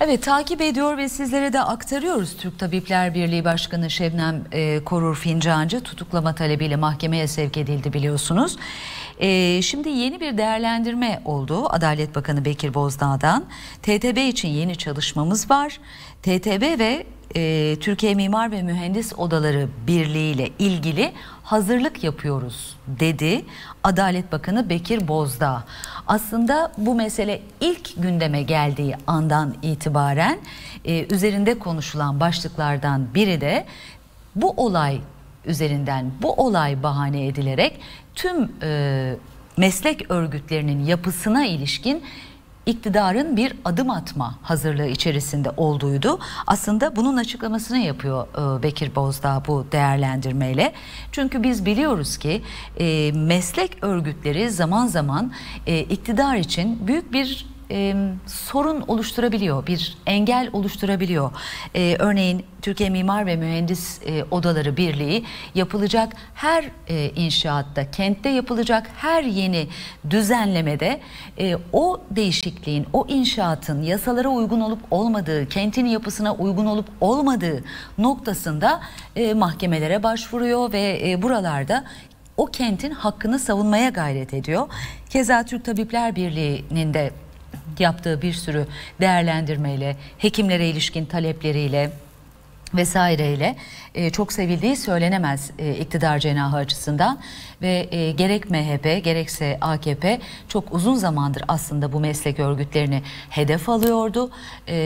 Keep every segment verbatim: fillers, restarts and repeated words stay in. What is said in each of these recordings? Evet, takip ediyor ve sizlere de aktarıyoruz. Türk Tabipler Birliği Başkanı Şebnem e, Korur Fincancı tutuklama talebiyle mahkemeye sevk edildi, biliyorsunuz. E, şimdi yeni bir değerlendirme oldu Adalet Bakanı Bekir Bozdağ'dan. T T B için yeni çalışmamız var. T T B ve e, Türkiye Mimar ve Mühendis Odaları Birliği ile ilgili hazırlık yapıyoruz dedi Adalet Bakanı Bekir Bozdağ. Aslında bu mesele ilk gündeme geldiği andan itibaren e, üzerinde konuşulan başlıklardan biri de bu olay üzerinden, bu olay bahane edilerek tüm e, meslek örgütlerinin yapısına ilişkin iktidarın bir adım atma hazırlığı içerisinde olduğuydu. Aslında bunun açıklamasını yapıyor Bekir Bozdağ bu değerlendirmeyle. Çünkü biz biliyoruz ki meslek örgütleri zaman zaman iktidar için büyük bir Ee, sorun oluşturabiliyor, bir engel oluşturabiliyor. Ee, örneğin Türkiye Mimar ve Mühendis e, Odaları Birliği yapılacak her e, inşaatta, kentte yapılacak her yeni düzenlemede e, o değişikliğin, o inşaatın yasalara uygun olup olmadığı, kentin yapısına uygun olup olmadığı noktasında e, mahkemelere başvuruyor ve e, buralarda o kentin hakkını savunmaya gayret ediyor. Keza Türk Tabipler Birliği'nin de yaptığı bir sürü değerlendirmeyle, hekimlere ilişkin talepleriyle vesaireyle e, çok sevildiği söylenemez e, iktidar cenahı açısından ve e, gerek M H P gerekse A K P çok uzun zamandır aslında bu meslek örgütlerini hedef alıyordu. E,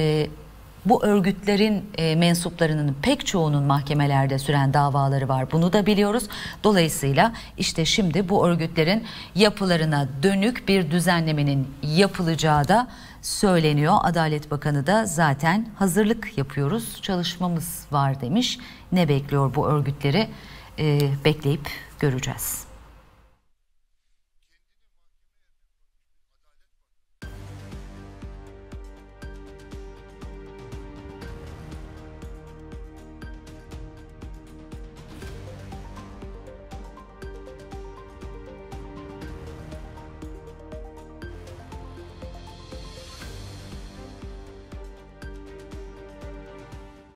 Bu örgütlerin e, mensuplarının pek çoğunun mahkemelerde süren davaları var. Bunu da biliyoruz. Dolayısıyla işte şimdi bu örgütlerin yapılarına dönük bir düzenlemenin yapılacağı da söyleniyor. Adalet Bakanı da zaten hazırlık yapıyoruz, çalışmamız var demiş. Ne bekliyor bu örgütleri? E, bekleyip göreceğiz.